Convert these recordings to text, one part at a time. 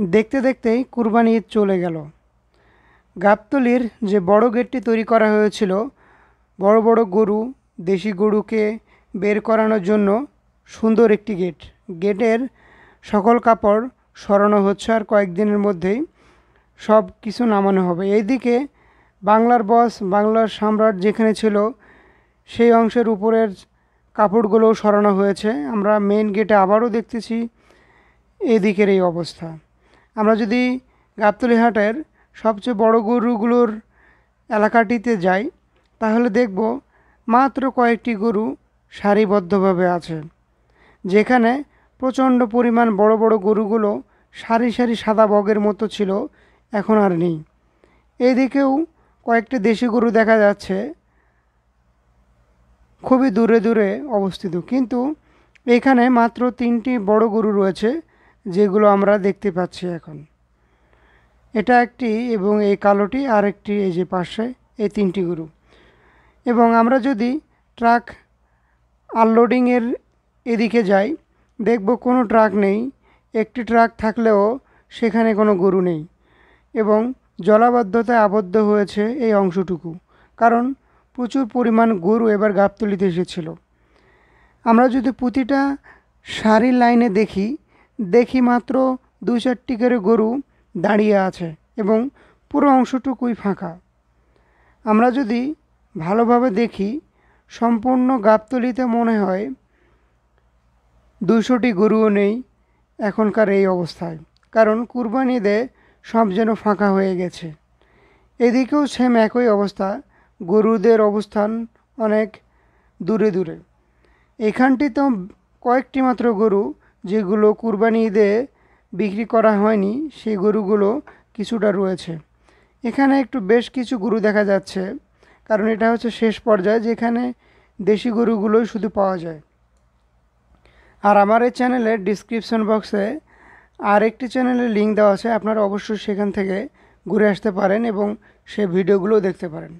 देखते देखते ही कुरबानी ईद चले गल। गाबतलिर जो बड़ गेटटी तैरी बड़ बड़ गरु देशी गरु के बेर करानोर जोन्नो सुंदर एक गेट गेटेर सकल कपड़ सरानो होच्छे और कयेक दिनेर मध्येई सब किछु नामानो होबे। एइदिके बांगलार बस बांगलार सम्राट जेखाने छिलो सेई अंशेर उपरेर कपड़गुलो सरानो होयेछे। आमरा मेन गेटे आबारो देखतेछि एइदिकेर एई अवस्था। आमरा जोदि गाबतली हाटेर सबचेये बड़ गरुगुलोर एलाकाटिते जाई ताहले देखब मात्र कयेकटी गरु सारिबद्धभावे आछे, जेखाने प्रचंड परिमाण बड़ बड़ गरुगुलो सारि सारि सादा बगेर मतो छिलो, एखन आर नेई। एदिकेও कयेकटी देशी গরু দেখা যাচ্ছে খুবই দূরে দূরে অবস্থিত, কিন্তু এখানে মাত্র তিনটি বড় গরু রয়েছে যেগুলো আমরা দেখতে পাচ্ছি এখন। এটা একটি এবং এই কালোটি আরেকটি, এই যে পাশে এই তিনটি গরু। এবং আমরা যদি ট্রাক আনলোডিং এর এদিকে যাই দেখব কোনো ট্রাক নেই, একটি ট্রাক থাকলেও সেখানে কোনো গরু নেই এবং জলাবদ্ধতায় আবদ্ধ হয়েছে এই অংশটুকু, কারণ প্রচুর পরিমাণ গরু এবার গাবতলিতে এসেছিল। আমরা যদি প্রতিটা সারি লাইনে দেখি দেখি মাত্র ২-৪টি করে গরু দাঁড়িয়ে আছে এবং পুরো অংশটুকুই ফাঁকা। আমরা যদি ভালোভাবে দেখি সম্পূর্ণ গাবতলিতে মনে হয় ২০০টি গরুও নেই এখনকার এই অবস্থায়, কারণ কুরবানিতে সব যেন ফাঁকা হয়ে গেছে। এদিকেও সেম একই অবস্থা, গরুদের অবস্থান অনেক দূরে দূরে। এখানটিতেও কয়েকটি মাত্র গরু যেগুলো কুরবানি ঈদে বিক্রি করা হয়নি সেই গরুগুলো কিছুটা রয়েছে। এখানে একটু বেশ কিছু গরু দেখা যাচ্ছে, কারণ এটা হচ্ছে শেষ পর্যায়ে যেখানে দেশি গরুগুলোই শুধু পাওয়া যায়। আর আমার এই চ্যানেলের ডিসক্রিপশন বক্সে আরেকটি চ্যানেলের লিঙ্ক দেওয়া আছে, আপনারা অবশ্যই সেখান থেকে ঘুরে আসতে পারেন এবং সেই ভিডিওগুলো দেখতে পারেন।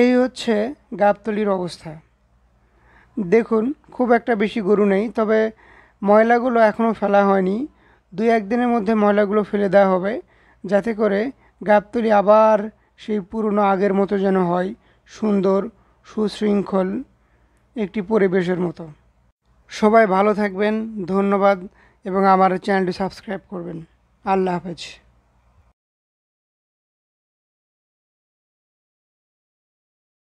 এই হচ্ছে গাবতলির অবস্থা। দেখুন খুব একটা বেশি গরু নেই, তবে ময়লাগুলো এখনও ফেলা হয়নি, 2-1 দিনের মধ্যে ময়লাগুলো ফেলে দেওয়া হবে যাতে করে গাবতলি আবার সেই পুরনো আগের মতো যেন হয়, সুন্দর সুশৃঙ্খল একটি পরিবেশের মতো। সবাই ভালো থাকবেন, ধন্যবাদ এবং আমার চ্যানেলটি সাবস্ক্রাইব করবেন। আল্লাহ হাফেজ।